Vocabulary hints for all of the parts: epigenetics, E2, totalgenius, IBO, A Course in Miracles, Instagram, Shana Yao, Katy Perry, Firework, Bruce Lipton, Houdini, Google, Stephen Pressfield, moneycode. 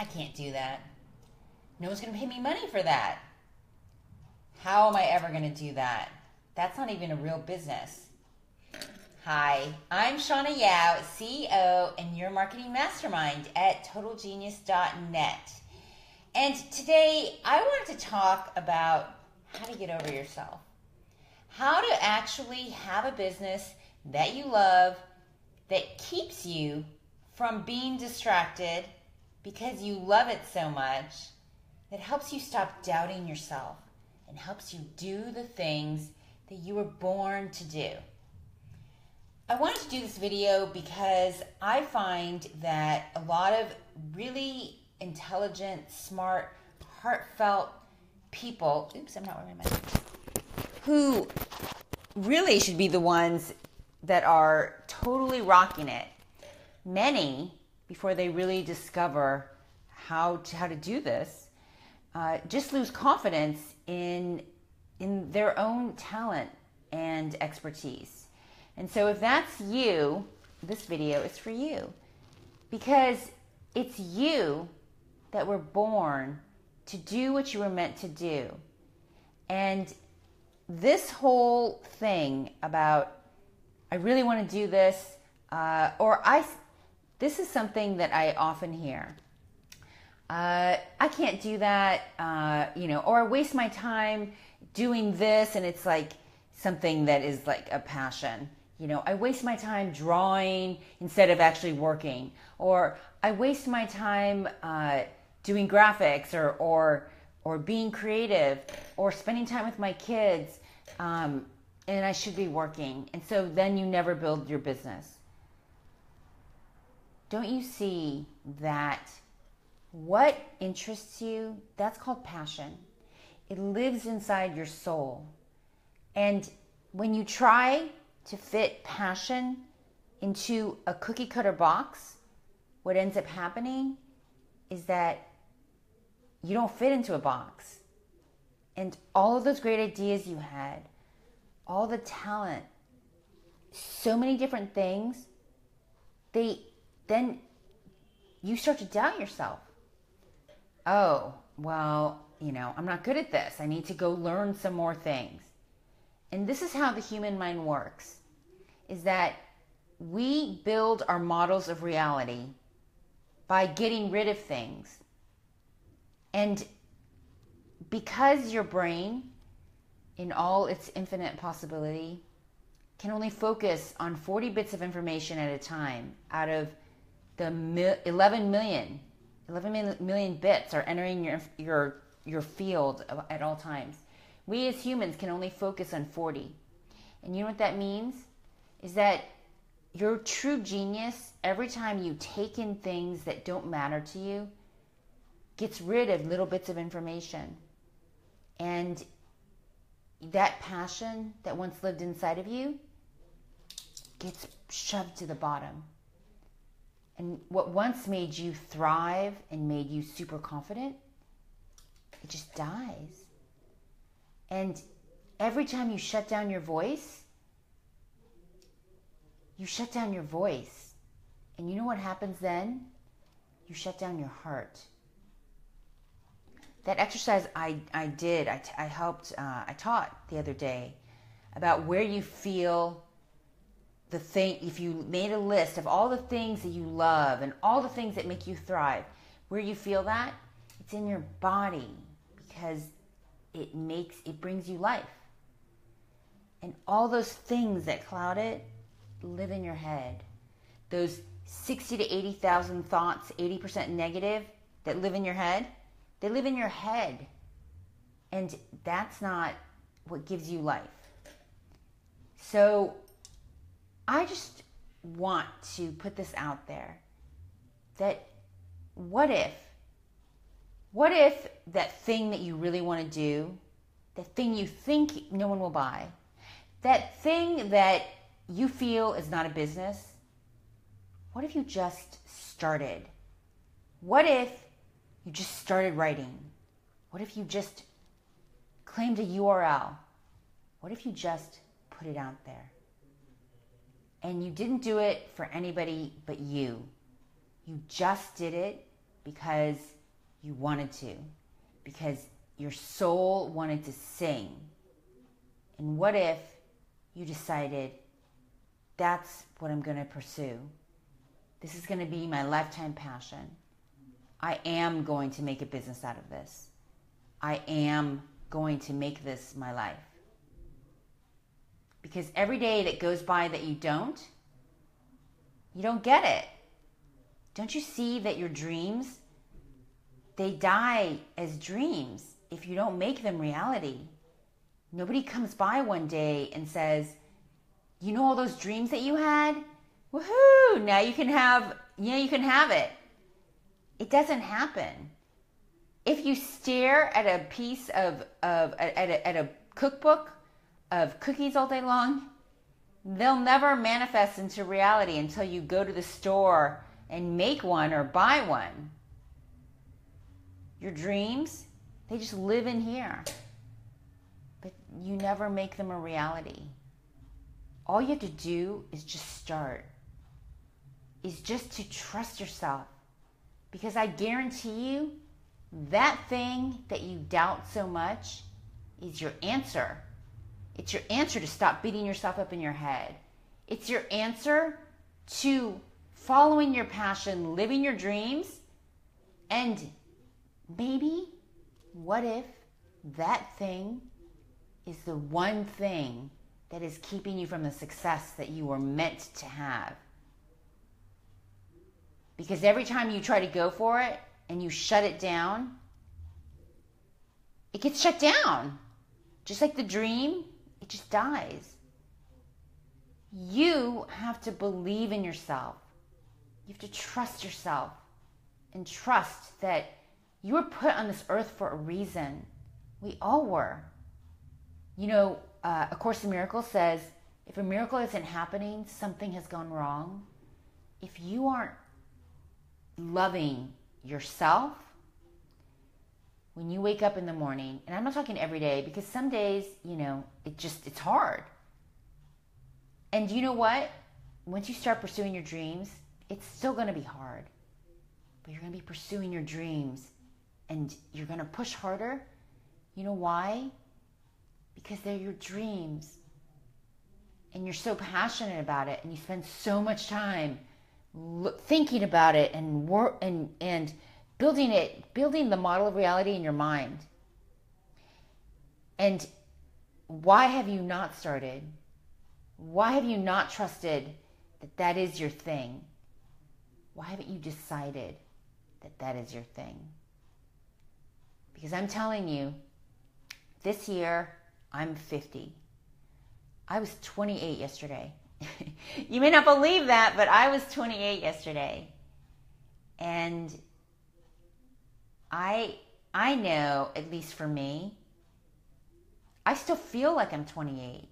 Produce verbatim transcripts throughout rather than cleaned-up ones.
I can't do that. No one's going to pay me money for that. How am I ever going to do that? That's not even a real business. Hi, I'm Shana Yao, C E O and your marketing mastermind at total genius dot net. And today I wanted to talk about how to get over yourself. How to actually have a business that you love that keeps you from being distracted because you love it so much, that helps you stop doubting yourself and helps you do the things that you were born to do. I wanted to do this video because I find that a lot of really intelligent, smart, heartfelt people, oops, I'm not wearing my mask, who really should be the ones that are totally rocking it. Many, before they really discover how to, how to do this, uh, just lose confidence in, in their own talent and expertise. And so if that's you, this video is for you, because it's you that were born to do what you were meant to do. And this whole thing about, I really want to do this, uh, or I, this is something that I often hear. Uh, I can't do that, uh, you know, or I waste my time doing this, and it's like something that is like a passion. You know, I waste my time drawing instead of actually working, or I waste my time uh, doing graphics, or, or, or being creative, or spending time with my kids, um, and I should be working. And so then you never build your business. Don't you see that what interests you, that's called passion. It lives inside your soul. And when you try to fit passion into a cookie cutter box, what ends up happening is that you don't fit into a box. And all of those great ideas you had, all the talent, so many different things, they then you start to doubt yourself. Oh, well, you know, I'm not good at this. I need to go learn some more things. And this is how the human mind works, is that we build our models of reality by getting rid of things. And because your brain, in all its infinite possibility, can only focus on forty bits of information at a time out of the eleven million, eleven million bits are entering your, your, your field at all times. We as humans can only focus on forty. And you know what that means? Is that your true genius, every time you take in things that don't matter to you, gets rid of little bits of information. And that passion that once lived inside of you gets shoved to the bottom. And what once made you thrive and made you super confident, it just dies. And every time you shut down your voice, you shut down your voice. And you know what happens then? You shut down your heart. That exercise I, I did, I, I helped, uh, I taught the other day about where you feel the thing, if you made a list of all the things that you love and all the things that make you thrive, where you feel that, it's in your body, because It makes, it brings you life. And all those things that cloud it live in your head. Those sixty to eighty thousand thoughts, eighty percent negative, that live in your head, they live in your head. And that's not what gives you life. So I just want to put this out there, that what if What if that thing that you really want to do, that thing you think no one will buy, that thing that you feel is not a business, what if you just started? What if you just started writing? What if you just claimed a U R L? What if you just put it out there? And you didn't do it for anybody but you. You just did it because you wanted to, because your soul wanted to sing. And what if you decided, that's what I'm going to pursue. This is going to be my lifetime passion. I am going to make a business out of this. I am going to make this my life. Because every day that goes by that you don't, you don't get it. Don't you see that your dreams, they die as dreams if you don't make them reality? Nobody comes by one day and says, you know all those dreams that you had? Woohoo! Now you can have, you know, you can have it. It doesn't happen. If you stare at a piece of, of at, a, at a cookbook of cookies all day long, they'll never manifest into reality until you go to the store and make one or buy one. Your dreams, they just live in here. But you never make them a reality. All you have to do is just start. Is just to trust yourself. Because I guarantee you, that thing that you doubt so much is your answer. It's your answer to stop beating yourself up in your head. It's your answer to following your passion, living your dreams, and maybe, what if that thing is the one thing that is keeping you from the success that you were meant to have? Because every time you try to go for it and you shut it down, it gets shut down. Just like the dream, it just dies. You have to believe in yourself. You have to trust yourself and trust that you were put on this earth for a reason. We all were. You know, uh, A Course in Miracles says, if a miracle isn't happening, something has gone wrong. If you aren't loving yourself, when you wake up in the morning, and I'm not talking every day, because some days, you know, it just, it's hard. And you know what? Once you start pursuing your dreams, it's still going to be hard. But you're going to be pursuing your dreams, and you're going to push harder. You know why? Because they're your dreams. And you're so passionate about it, and you spend so much time thinking about it and work and and building it, building the model of reality in your mind. And why have you not started? Why have you not trusted that that is your thing? Why haven't you decided that that is your thing? Because I'm telling you, this year, I'm fifty. I was twenty-eight yesterday. You may not believe that, but I was twenty-eight yesterday. And I I know, at least for me, I still feel like I'm twenty-eight.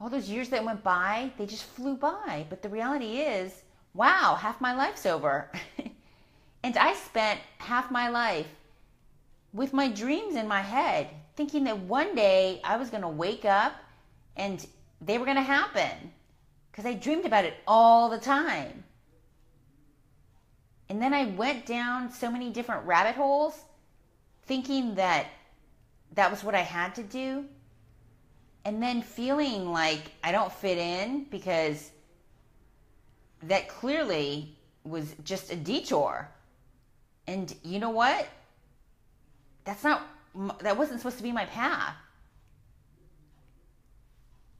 All those years that went by, they just flew by. But the reality is, wow, half my life's over. And I spent half my life with my dreams in my head, thinking that one day I was going to wake up and they were going to happen. Because I dreamed about it all the time. And then I went down so many different rabbit holes, thinking that that was what I had to do. And then feeling like I don't fit in, because that clearly was just a detour. And you know what? That's not, that wasn't supposed to be my path.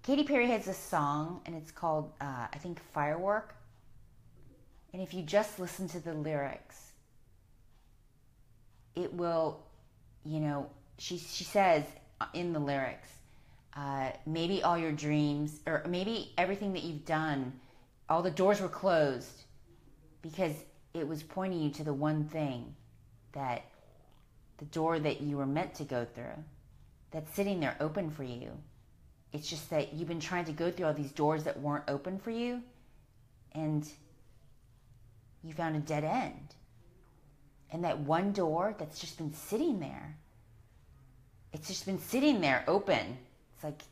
Katy Perry has a song, and it's called, uh, I think, Firework. And if you just listen to the lyrics, it will, you know, she, she says in the lyrics, uh, maybe all your dreams, or maybe everything that you've done, all the doors were closed because it was pointing you to the one thing, that the door that you were meant to go through, that's sitting there open for you. It's just that you've been trying to go through all these doors that weren't open for you, and you found a dead end. And that one door that's just been sitting there, it's just been sitting there open. It's like,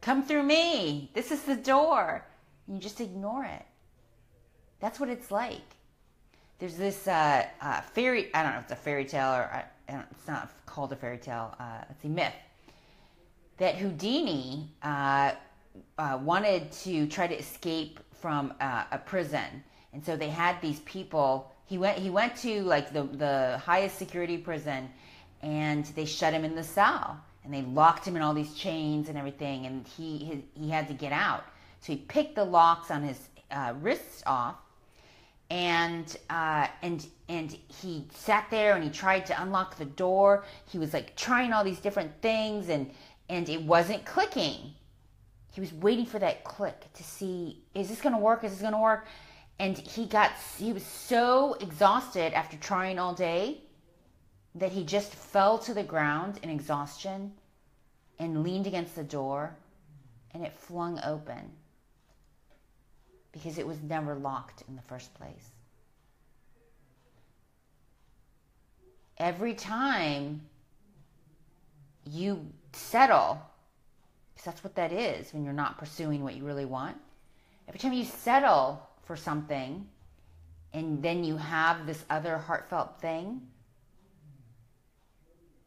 come through me. This is the door. And you just ignore it. That's what it's like. there's this uh, uh, fairy, I don't know if it's a fairy tale or I, I don't, it's not called a fairy tale, uh, let's see, myth, that Houdini uh, uh, wanted to try to escape from uh, a prison. And so they had these people, he went he went to like the, the highest security prison, and they shut him in the cell. And they locked him in all these chains and everything, and he his, he had to get out. So he picked the locks on his uh, wrists off, and uh, and and he sat there and he tried to unlock the door. He was like trying all these different things, and and it wasn't clicking. He was waiting for that click to see, is this gonna work? Is this gonna work? And he got he was so exhausted after trying all day that he just fell to the ground in exhaustion and leaned against the door, and it flung open because it was never locked in the first place. Every time you settle, because that's what that is when you're not pursuing what you really want, every time you settle for something and then you have this other heartfelt thing,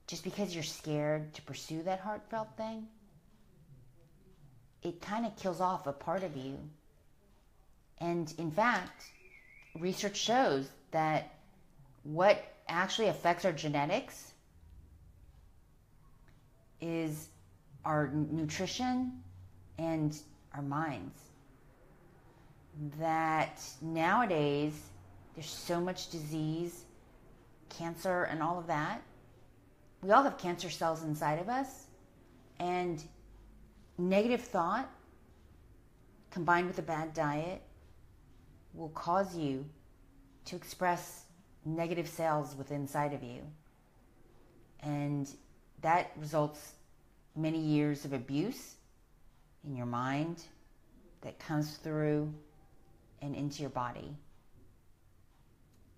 just because you're scared to pursue that heartfelt thing, it kind of kills off a part of you. And in fact, research shows that what actually affects our genetics is our nutrition and our minds. That nowadays, there's so much disease, cancer, and all of that. We all have cancer cells inside of us, and negative thought combined with a bad diet will cause you to express negative cells within inside of you. And that results many years of abuse in your mind that comes through and into your body,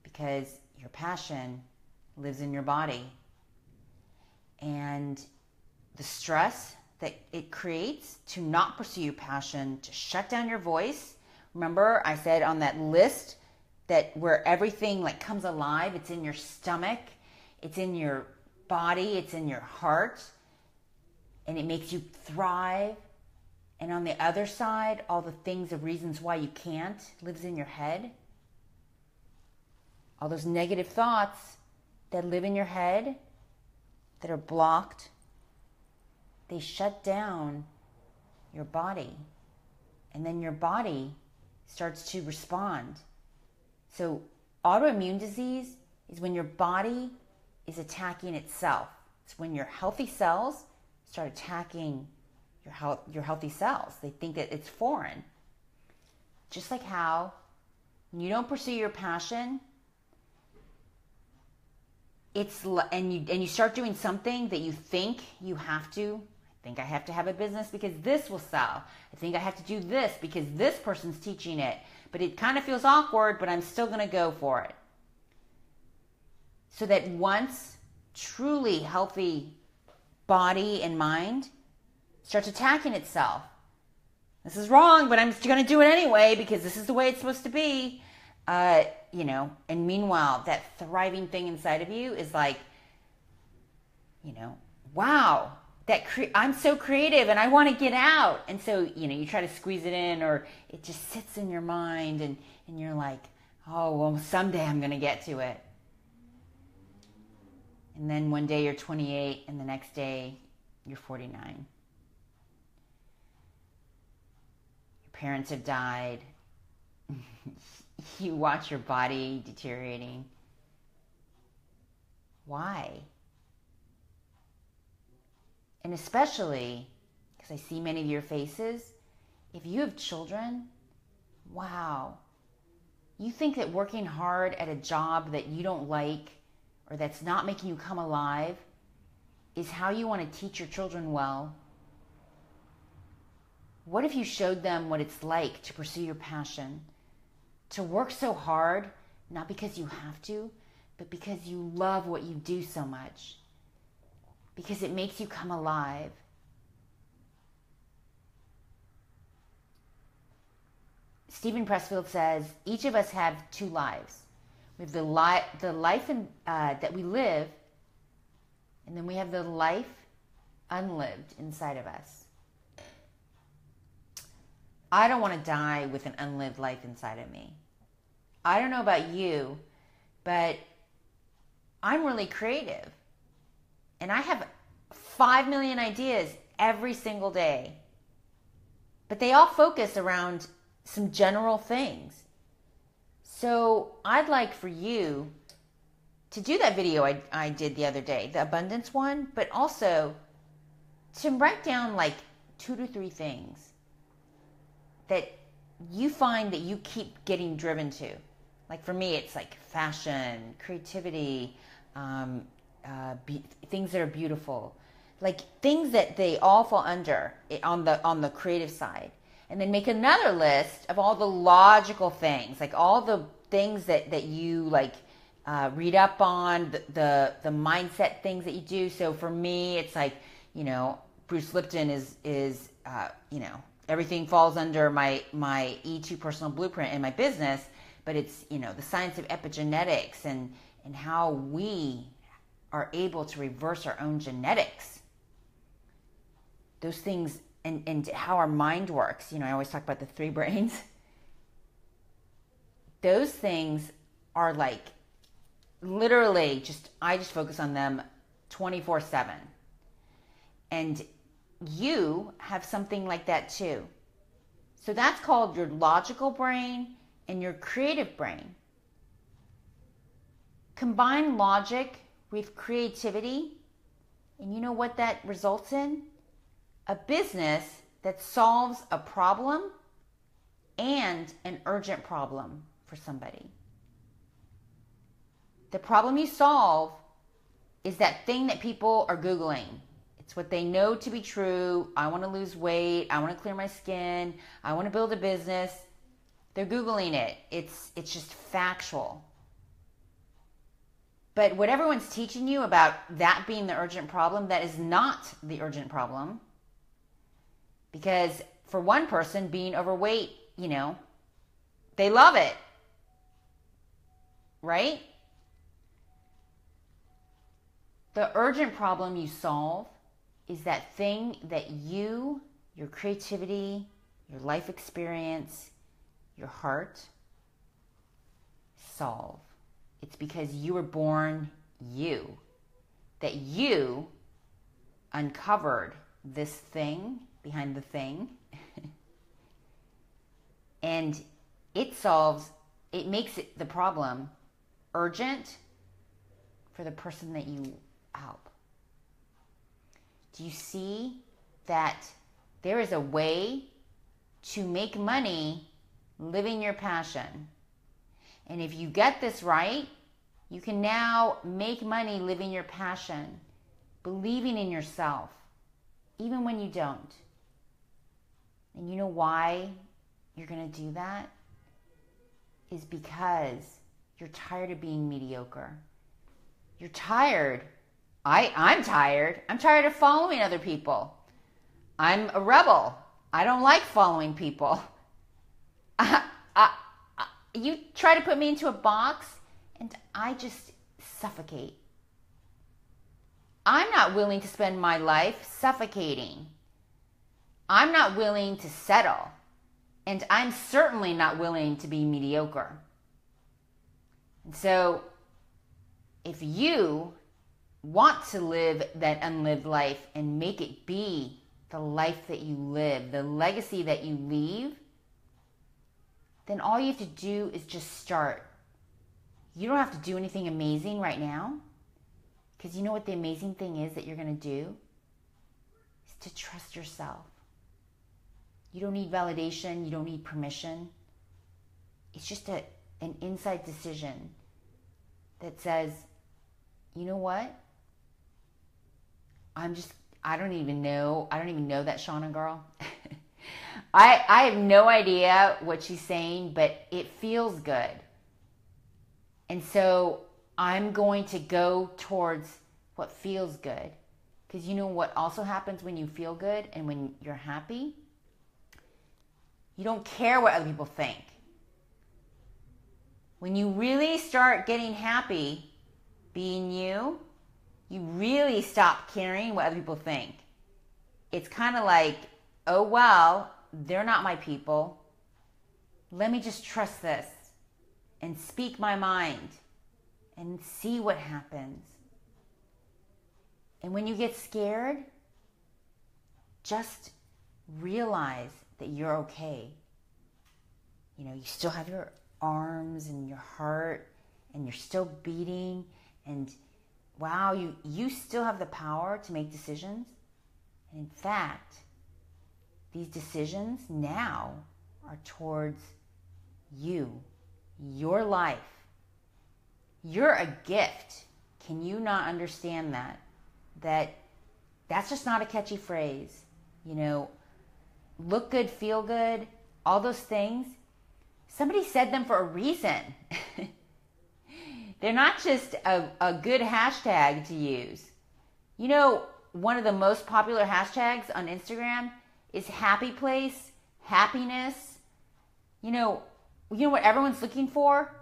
because your passion lives in your body. And the stress that it creates to not pursue your passion, to shut down your voice. Remember, I said on that list that where everything like comes alive, it's in your stomach, it's in your body, it's in your heart, and it makes you thrive. And on the other side, all the things, the reasons why you can't, lives in your head. All those negative thoughts that live in your head, that are blocked, they shut down your body. And then your body starts to respond. So autoimmune disease is when your body is attacking itself. It's when your healthy cells start attacking your health, your healthy cells. They think that it's foreign. Just like how when you don't pursue your passion, It's and you and you start doing something that you think you have to. I think I have to have a business because this will sell. I think I have to do this because this person's teaching it. But it kind of feels awkward, but I'm still going to go for it. So that once truly healthy body and mind starts attacking itself. This is wrong, but I'm going to do it anyway because this is the way it's supposed to be. Uh, you know, and meanwhile, that thriving thing inside of you is like, you know, wow, that cre I'm so creative and I want to get out. And so, you know, you try to squeeze it in, or it just sits in your mind, and, and you're like, oh, well, someday I'm going to get to it. And then one day you're twenty-eight and the next day you're forty-nine. Your parents have died. You watch your body deteriorating. Why? And especially, because I see many of your faces, if you have children, wow. You think that working hard at a job that you don't like, or that's not making you come alive, is how you want to teach your children well? What if you showed them what it's like to pursue your passion? To work so hard, not because you have to, but because you love what you do so much. Because it makes you come alive. Stephen Pressfield says, each of us have two lives. We have the, li the life in, uh, that we live, and then we have the life unlived inside of us. I don't want to die with an unlived life inside of me. I don't know about you, but I'm really creative. And I have five million ideas every single day. But they all focus around some general things. So I'd like for you to do that video I, I did the other day, the abundance one, but also to write down like two to three things that you find that you keep getting driven to. Like for me, it's like fashion, creativity, um, uh, be things that are beautiful, like things that they all fall under it, on the on the creative side. And then make another list of all the logical things, like all the things that, that you like uh, read up on, the, the the mindset things that you do. So for me, it's like, you know, Bruce Lipton is, is uh, you know, everything falls under my, my E two personal blueprint in my business, but it's, you know, the science of epigenetics and, and how we are able to reverse our own genetics. Those things. And, and how our mind works. You know, I always talk about the three brains. Those things are like, literally just, I just focus on them twenty-four seven. And you have something like that too. So that's called your logical brain and your creative brain. Combine logic with creativity. And you know what that results in? A business that solves a problem and an urgent problem for somebody. The problem you solve is that thing that people are Googling. It's what they know to be true. I want to lose weight. I want to clear my skin. I want to build a business. They're Googling it. It's, it's just factual. But what everyone's teaching you about that being the urgent problem, that is not the urgent problem. Because for one person, being overweight, you know, they love it, right? The urgent problem you solve is that thing that you, your creativity, your life experience, your heart solve. It's because you were born you, that you uncovered this thing behind the thing, and it solves, it makes it the problem urgent for the person that you help. Do you see that there is a way to make money living your passion? And if you get this right, you can now make money living your passion, believing in yourself, even when you don't. And you know why you're going to do that? Is because you're tired of being mediocre. You're tired. I, I'm tired. I'm tired of following other people. I'm a rebel. I don't like following people. I, I, I, you try to put me into a box and I just suffocate. I'm not willing to spend my life suffocating. I'm not willing to settle, and I'm certainly not willing to be mediocre. And so if you want to live that unlived life and make it be the life that you live, the legacy that you leave, then all you have to do is just start. You don't have to do anything amazing right now, because you know what the amazing thing is that you're going to do? Is to trust yourself. You don't need validation. You don't need permission. It's just a, an inside decision that says, you know what? I'm just, I don't even know. I don't even know that Shana girl. I, I have no idea what she's saying, but it feels good. And so I'm going to go towards what feels good. Because you know what also happens when you feel good and when you're happy? You don't care what other people think. When you really start getting happy being you, you really stop caring what other people think. It's kind of like, oh, well, they're not my people. Let me just trust this and speak my mind and see what happens. And when you get scared, just realize that you're okay. You know, you still have your arms and your heart and you're still beating, and wow, you, you still have the power to make decisions. And in fact, these decisions now are towards you, your life. You're a gift. Can you not understand that? That that's just not a catchy phrase. You know, look good, feel good, all those things. Somebody said them for a reason. They're not just a, a good hashtag to use. You know, one of the most popular hashtags on Instagram is happy place, happiness. You know, you know what everyone's looking for?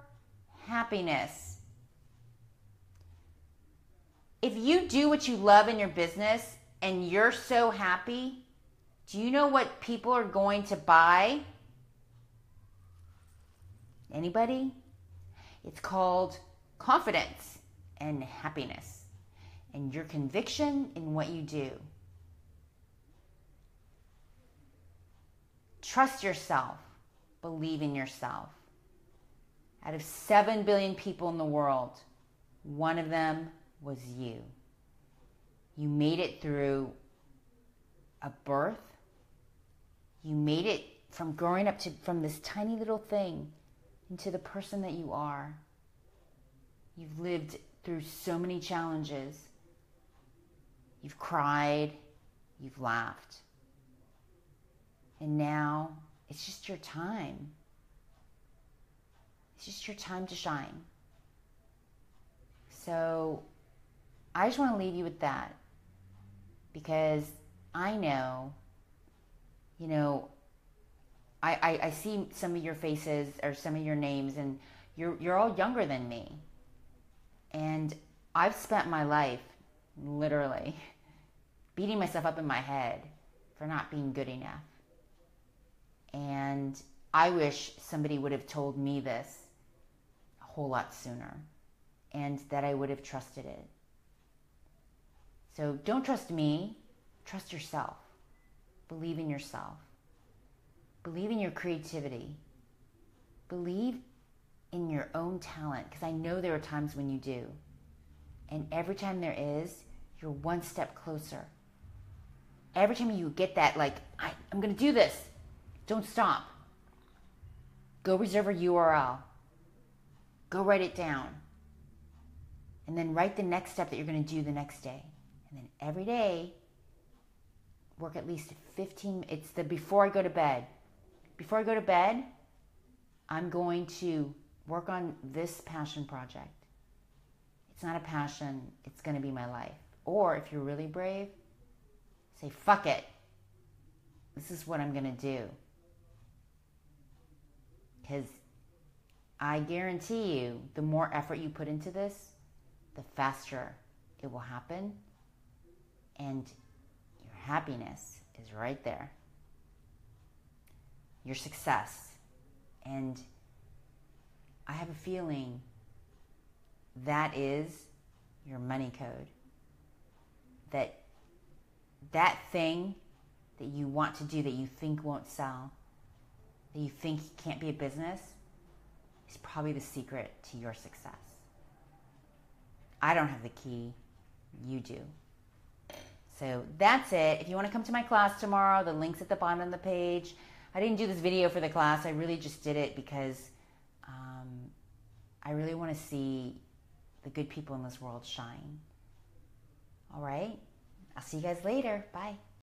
Happiness. If you do what you love in your business and you're so happy, do you know what people are going to buy? Anybody? It's called confidence and happiness and your conviction in what you do. Trust yourself. Believe in yourself. Out of seven billion people in the world, one of them was you. You made it through a birth. You made it from growing up to from this tiny little thing into the person that you are. You've lived through so many challenges. You've cried, you've laughed. And now it's just your time. It's just your time to shine. So I just want to leave you with that, because I know, you know, I, I, I see some of your faces or some of your names, and you're, you're all younger than me. And I've spent my life literally beating myself up in my head for not being good enough. And I wish somebody would have told me this a whole lot sooner, and that I would have trusted it. So don't trust me, trust yourself. Believe in yourself. Believe in your creativity. Believe in your own talent, because I know there are times when you do. And every time there is, you're one step closer. Every time you get that, like, I, I'm gonna do this, don't stop. Go reserve a U R L. Go write it down. And then write the next step that you're going to do the next day. And then every day, work at least fifteen, it's the before I go to bed. Before I go to bed, I'm going to work on this passion project. It's not a passion, it's going to be my life. Or if you're really brave, say, fuck it. This is what I'm going to do. Because I guarantee you, the more effort you put into this, the faster it will happen, and your happiness is right there. Your success. And I have a feeling that is your money code. That that thing that you want to do that you think won't sell, that you think can't be a business, is probably the secret to your success. I don't have the key, you do. So that's it. If you want to come to my class tomorrow, the link's at the bottom of the page. I didn't do this video for the class. I really just did it because um, I really want to see the good people in this world shine. All right, I'll see you guys later. Bye.